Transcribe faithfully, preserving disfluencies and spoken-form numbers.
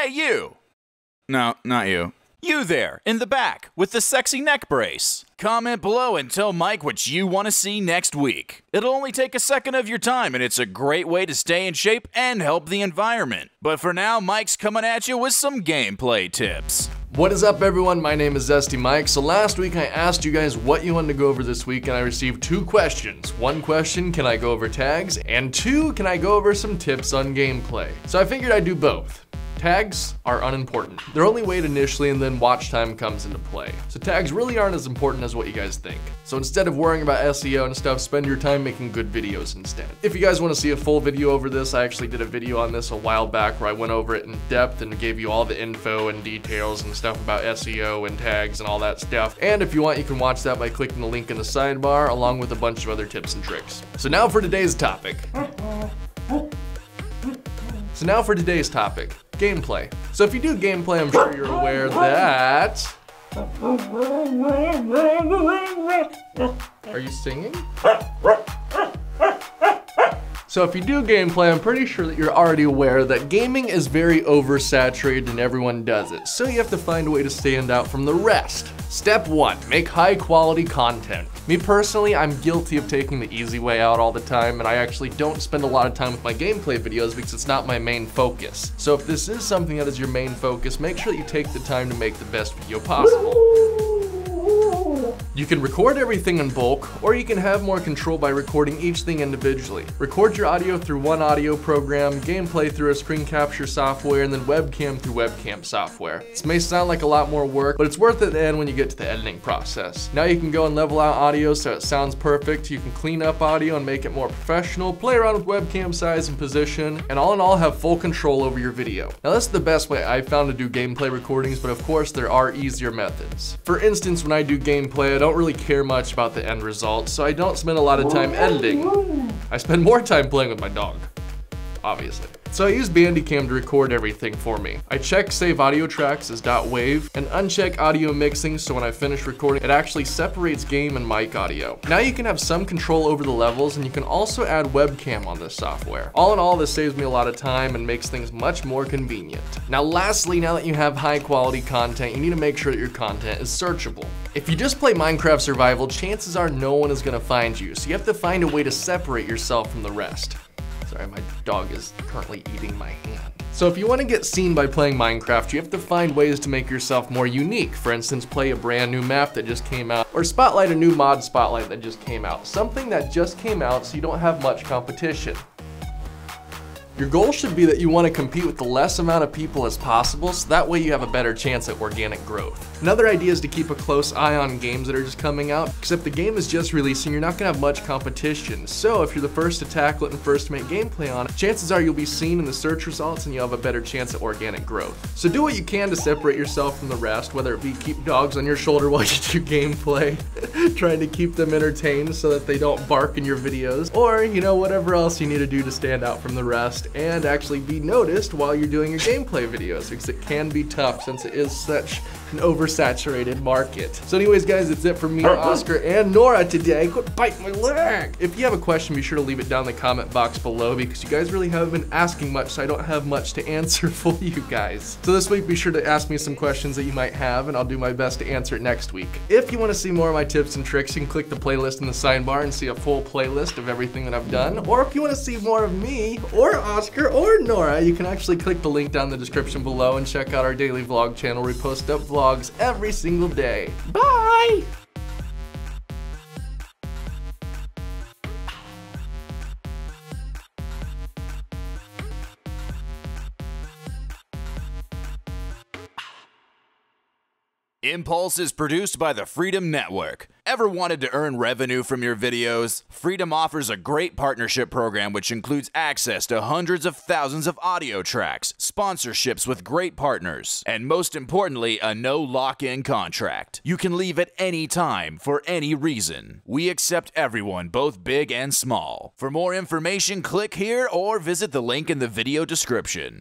Hey, you! No, not you. You there, in the back, with the sexy neck brace. Comment below and tell Mike what you want to see next week. It'll only take a second of your time, and it's a great way to stay in shape and help the environment. But for now, Mike's coming at you with some gameplay tips. What is up, everyone? My name is Zesty Mike. So last week I asked you guys what you wanted to go over this week, and I received two questions. One question, can I go over tags? And two, can I go over some tips on gameplay? So I figured I'd do both. Tags are unimportant. They're only weighed initially and then watch time comes into play. So tags really aren't as important as what you guys think. So instead of worrying about S E O and stuff, spend your time making good videos instead. If you guys want to see a full video over this, I actually did a video on this a while back where I went over it in depth and gave you all the info and details and stuff about S E O and tags and all that stuff. And if you want, you can watch that by clicking the link in the sidebar along with a bunch of other tips and tricks. So now for today's topic. So now for today's topic. Gameplay. So if you do gameplay, I'm sure you're aware that... Are you singing? So if you do gameplay, I'm pretty sure that you're already aware that gaming is very oversaturated and everyone does it. So you have to find a way to stand out from the rest. Step one, make high quality content. Me personally, I'm guilty of taking the easy way out all the time, and I actually don't spend a lot of time with my gameplay videos because it's not my main focus. So if this is something that is your main focus, make sure that you take the time to make the best video possible. You can record everything in bulk, or you can have more control by recording each thing individually. Record your audio through one audio program, gameplay through a screen capture software, and then webcam through webcam software. This may sound like a lot more work, but it's worth it then when you get to the editing process. Now you can go and level out audio so it sounds perfect, you can clean up audio and make it more professional, play around with webcam size and position, and all in all have full control over your video. Now this is the best way I've found to do gameplay recordings, but of course there are easier methods. For instance, when I do gameplay, I don't I don't really care much about the end result, so I don't spend a lot of time editing. I spend more time playing with my dog, obviously. So I use Bandicam to record everything for me. I check save audio tracks as .wav and uncheck audio mixing so when I finish recording, it actually separates game and mic audio. Now you can have some control over the levels and you can also add webcam on this software. All in all, this saves me a lot of time and makes things much more convenient. Now lastly, now that you have high quality content, you need to make sure that your content is searchable. If you just play Minecraft Survival, chances are no one is gonna find you, so you have to find a way to separate yourself from the rest. Sorry, my dog is currently eating my hand. So if you want to get seen by playing Minecraft, you have to find ways to make yourself more unique. For instance, play a brand new map that just came out, or spotlight a new mod spotlight that just came out. Something that just came out so you don't have much competition. Your goal should be that you want to compete with the less amount of people as possible, so that way you have a better chance at organic growth. Another idea is to keep a close eye on games that are just coming out, because if the game is just releasing, you're not going to have much competition. So if you're the first to tackle it and first to make gameplay on it, chances are you'll be seen in the search results and you'll have a better chance at organic growth. So do what you can to separate yourself from the rest, whether it be keep dogs on your shoulder while you do gameplay, trying to keep them entertained so that they don't bark in your videos, or, you know, whatever else you need to do to stand out from the rest and actually be noticed while you're doing your gameplay videos, because it can be tough since it is such an oversaturated market. So anyways, guys, that's it for me, Oscar, and Nora today. Quit biting my leg. If you have a question, be sure to leave it down in the comment box below, because you guys really haven't been asking much, so I don't have much to answer for you guys. So this week, be sure to ask me some questions that you might have, and I'll do my best to answer it next week. If you want to see more of my tips and tricks, you can click the playlist in the sidebar and see a full playlist of everything that I've done. Or if you want to see more of me, or Oscar or Nora, you can actually click the link down in the description below and check out our daily vlog channel where we post up vlogs every single day. Bye! Impulse is produced by the Freedom Network. Ever wanted to earn revenue from your videos? Freedom offers a great partnership program which includes access to hundreds of thousands of audio tracks, sponsorships with great partners, and most importantly, a no lock-in contract. You can leave at any time for any reason. We accept everyone, both big and small. For more information, click here or visit the link in the video description.